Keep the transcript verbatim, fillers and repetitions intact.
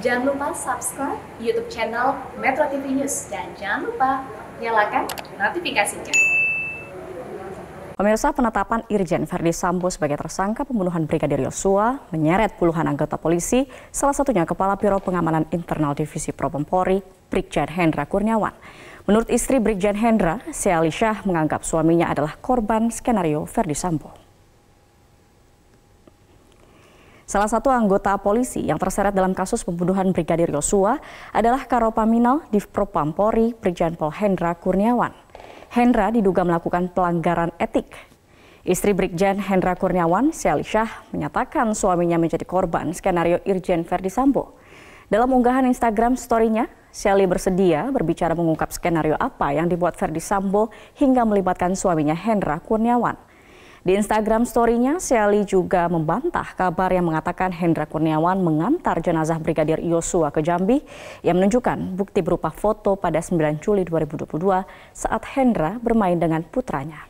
Jangan lupa subscribe YouTube channel Metro T V News dan jangan lupa nyalakan notifikasinya. Pemirsa, penetapan Irjen Ferdy Sambo sebagai tersangka pembunuhan Brigadir Yosua menyeret puluhan anggota polisi, salah satunya Kepala Biro Pengamanan Internal Divisi Propam Polri, Brigjen Hendra Kurniawan. Menurut istri Brigjen Hendra, Shalisha menganggap suaminya adalah korban skenario Ferdy Sambo. Salah satu anggota polisi yang terseret dalam kasus pembunuhan Brigadir Yosua adalah Karopaminal Div Propam Polri, Brigjen Pol Hendra Kurniawan. Hendra diduga melakukan pelanggaran etik. Istri Brigjen Hendra Kurniawan, Shalisha, menyatakan suaminya menjadi korban skenario Irjen Ferdy Sambo. Dalam unggahan Instagram story-nya, Shali bersedia berbicara mengungkap skenario apa yang dibuat Ferdy Sambo hingga melibatkan suaminya Hendra Kurniawan. Di Instagram story-nya, Shali juga membantah kabar yang mengatakan Hendra Kurniawan mengantar jenazah Brigadir Yosua ke Jambi yang menunjukkan bukti berupa foto pada sembilan Juli dua ribu dua puluh dua saat Hendra bermain dengan putranya.